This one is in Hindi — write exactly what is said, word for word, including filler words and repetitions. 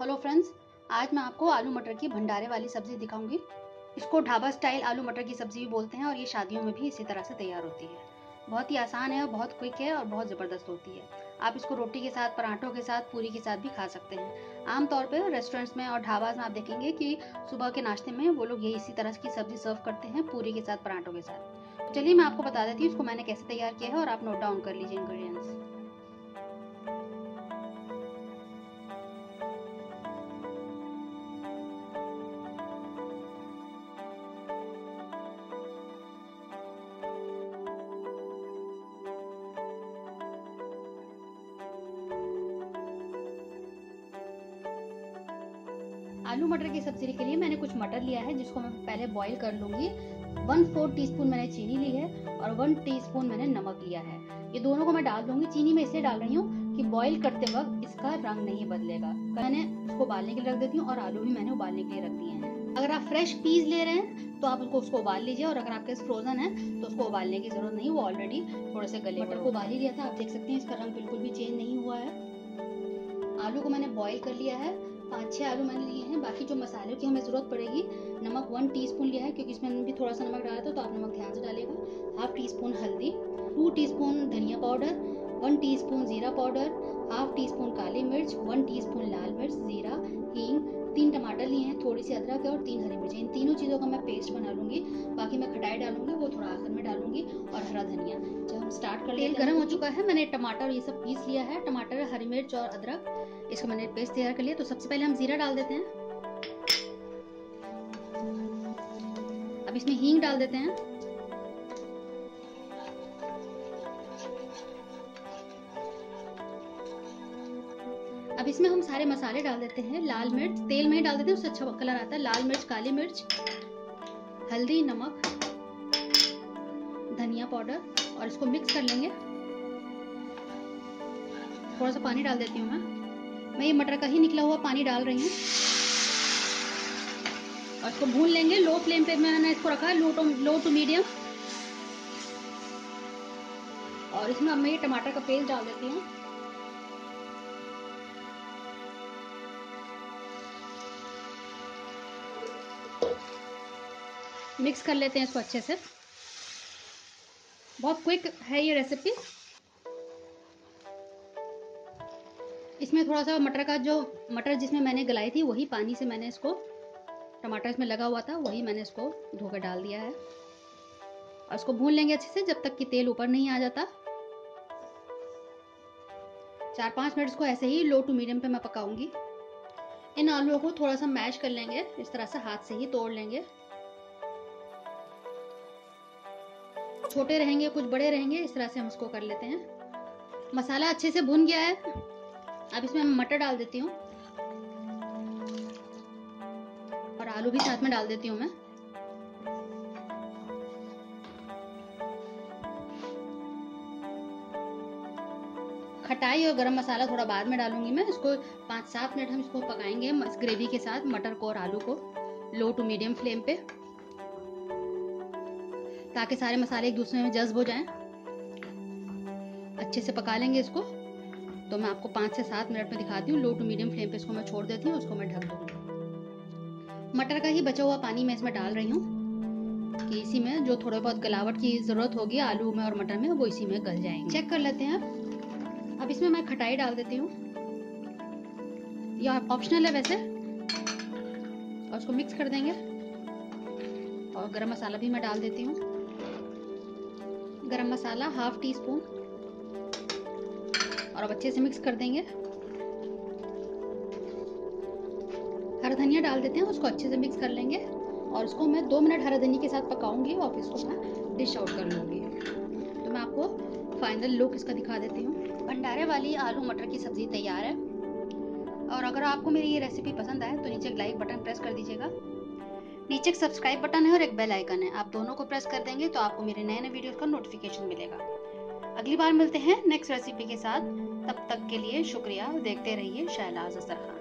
हेलो फ्रेंड्स, आज मैं आपको आलू मटर की भंडारे वाली सब्जी दिखाऊंगी। इसको ढाबा स्टाइल आलू मटर की सब्जी भी बोलते हैं और ये शादियों में भी इसी तरह से तैयार होती है। बहुत ही आसान है और बहुत क्विक है और बहुत ज़बरदस्त होती है। आप इसको रोटी के साथ, पराठों के साथ, पूरी के साथ भी खा सकते हैं। आमतौर पर रेस्टोरेंट्स में और ढाबाज में आप देखेंगे कि सुबह के नाश्ते में वो लोग ये इसी तरह की सब्जी सर्व करते हैं, पूरी के साथ, पराठों के साथ। चलिए मैं आपको बता देती हूँ इसको मैंने कैसे तैयार किया है और आप नोट डाउन कर लीजिए इंग्रेडिएंट्स। आलू मटर की सब्जी के लिए मैंने कुछ मटर लिया है जिसको मैं पहले बॉईल कर लूंगी। वन फोर टीस्पून मैंने चीनी ली है और वन टीस्पून मैंने नमक लिया है। ये दोनों को मैं डाल दूंगी। चीनी मैं इसलिए डाल रही हूँ कि बॉईल करते वक्त इसका रंग नहीं बदलेगा। मैंने इसको उबालने के लिए रख देती हूँ और आलू भी मैंने उबालने के लिए रख दिए हैं। अगर आप फ्रेश पीस ले रहे हैं तो आप उसको उसको उबाल लीजिए और अगर आपके फ्रोजन है तो उसको उबालने की जरूरत नहीं, वो ऑलरेडी थोड़े से गले। मटर को उबाल ही लिया था, आप देख सकते हैं इसका रंग बिल्कुल भी चेंज नहीं हुआ है। आलू को मैंने बॉईल कर लिया है। पाँच छः आलू मैंने लिए हैं। बाकी जो मसालों की हमें ज़रूरत पड़ेगी, नमक वन टीस्पून लिया है क्योंकि इसमें भी थोड़ा सा नमक डाला था तो आप नमक ध्यान से डालिएगा। हाफ टी स्पून हल्दी, टू टीस्पून धनिया पाउडर, वन टीस्पून जीरा पाउडर, हाफ टी स्पून काली मिर्च, वन टीस्पून लाल मिर्च, जीरा, हींग, तीन टमाटर लिए हैं, थोड़ी सी अदरक और तीन हरी मिर्च। इन तीनों चीज़ों का मैं पेस्ट बना लूँगी। बाकी मैं खटाई डालूंगी, वो थोड़ा आखिर में डालूंगी, और हरा धनिया। जब हम स्टार्ट कर लेते हैं, तेल गर्म हो चुका है, मैंने टमाटर ये सब पीस लिया है। टमाटर, हरी मिर्च और अदरक, इसको मैंने पेस्ट तैयार कर लिया। तो सबसे पहले हम जीरा डाल देते हैं। अब इसमें हींग डाल देते हैं। अब इसमें हम सारे मसाले डाल देते हैं। लाल मिर्च तेल में ही डाल देते हैं, उससे अच्छा कलर आता है। लाल मिर्च, काली मिर्च, हल्दी, नमक, धनिया पाउडर, और इसको मिक्स कर लेंगे। थोड़ा सा पानी डाल देती हूँ मैं। मैं ये मटर का ही निकला हुआ पानी डाल रही हूँ और इसको भून लेंगे। लो फ्लेम पे मैंने इसको रखा है, low to low to medium. और इसमें अब मैं ये टमाटर का पेस्ट डाल देती हूँ। मिक्स कर लेते हैं इसको अच्छे से। बहुत क्विक है ये रेसिपी। इसमें थोड़ा सा मटर का जो मटर जिसमें मैंने गलाई थी वही पानी से मैंने इसको, टमाटर इसमें लगा हुआ था, वही मैंने इसको धोकर डाल दिया है और इसको भून लेंगे अच्छे से जब तक कि तेल ऊपर नहीं आ जाता। चार पाँच मिनट इसको ऐसे ही लो टू मीडियम पे मैं पकाऊंगी। इन आलूओं को थोड़ा सा मैश कर लेंगे, इस तरह से हाथ से ही तोड़ लेंगे। छोटे रहेंगे, कुछ बड़े रहेंगे, इस तरह से हम इसको कर लेते हैं। मसाला अच्छे से भुन गया है। अब इसमें मैं मटर डाल देती हूँ और आलू भी साथ में डाल देती हूँ मैं। खटाई और गरम मसाला थोड़ा बाद में डालूंगी मैं। इसको पाँच सात मिनट हम इसको पकाएंगे इस ग्रेवी के साथ, मटर को और आलू को, लो टू मीडियम फ्लेम पे, ताकि सारे मसाले एक दूसरे में जज्ब हो जाएं। अच्छे से पका लेंगे इसको। तो मैं आपको पाँच से सात मिनट में दिखाती हूँ। लो टू मीडियम फ्लेम पे इसको मैं छोड़ देती हूँ, उसको मैं ढक दूँगी। मटर का ही बचा हुआ पानी मैं इसमें डाल रही हूँ कि इसी में जो थोड़ा बहुत गलावट की ज़रूरत होगी आलू में और मटर में, वो इसी में गल जाएंगे। चेक कर लेते हैं अब। अब इसमें मैं खटाई डाल देती हूँ, यह ऑप्शनल है वैसे, और उसको मिक्स कर देंगे। और गरम मसाला भी मैं डाल देती हूँ। गरम मसाला हाफ टी स्पून, और अब अच्छे से मिक्स कर देंगे। हरा धनिया डाल देते हैं, उसको अच्छे से मिक्स कर लेंगे और उसको मैं दो मिनट हरा धनिया के साथ पकाऊंगी और फिर इसको मैं डिश आउट कर लूँगी। तो मैं आपको फाइनल लुक इसका दिखा देती हूँ। भंडारे वाली आलू मटर की सब्ज़ी तैयार है। और अगर आपको मेरी ये रेसिपी पसंद आए तो नीचे लाइक बटन प्रेस कर दीजिएगा। नीचे एक सब्सक्राइब बटन है और एक बेल आइकन है, आप दोनों को प्रेस कर देंगे तो आपको मेरे नए नए वीडियोस का नोटिफिकेशन मिलेगा। अगली बार मिलते हैं नेक्स्ट रेसिपी के साथ। तब तक के लिए शुक्रिया। देखते रहिए शाइलाज़ दस्तरख्वान।